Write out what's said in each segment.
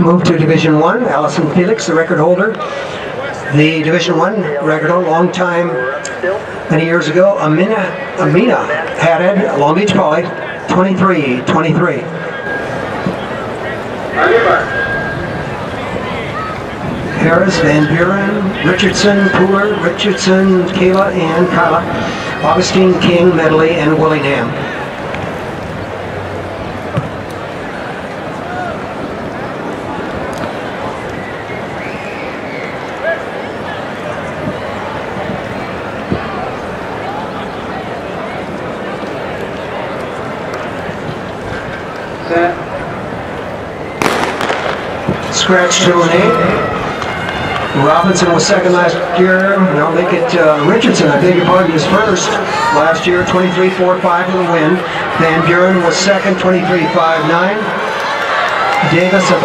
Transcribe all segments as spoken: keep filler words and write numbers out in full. move to Division One. Allison Felix, the record holder, the Division One record holder, long time, many years ago. Amina, Amina Haddad, Long Beach Poly, twenty-three twenty-three. Harris, Van Buren, Richardson, Pooler, Richardson, Kayla, and Kayla, Augustine, King, Medley, and Willingham. Set. Scratch to an eight. Robinson was second last year. Now make it uh, Richardson, I beg your pardon, is first last year, twenty-three four five to the win. Van Buren was second, twenty-three five nine. Davis of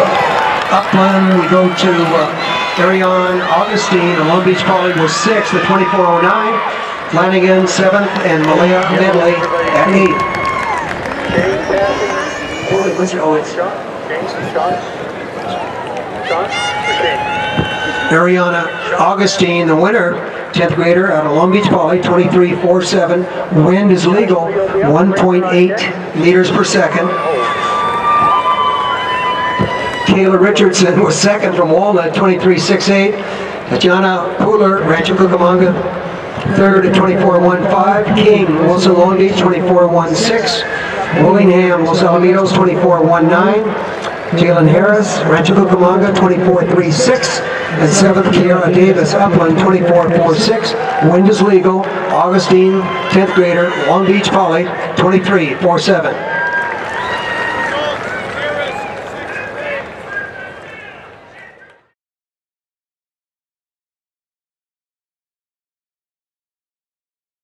Upland, we go to uh, Ariyonn Augustine, and Long Beach Poly was sixth at twenty-four oh nine. Flanagan seventh, and Malia Medley at eight. Oh, it was, oh, it's Sean. Ariyonn Augustine, the winner, tenth grader out of Long Beach Poly, twenty-three four seven. Wind is legal, one point eight meters per second. Kayla Richardson was second from Walnut, twenty-three six eight. Tatyana Pooler, Rancho Cucamonga, third at twenty-four one five. King, Wilson, Long Beach, twenty-four one six. Willingham, Los Alamitos, twenty-four one nine. Jalen Harris, Rancho Cucamonga, twenty-four three six, and seventh Kiara Davis, Upland, twenty-four four six. Wind is legal, Augustine, tenth grader, Long Beach Poly, twenty-three four seven.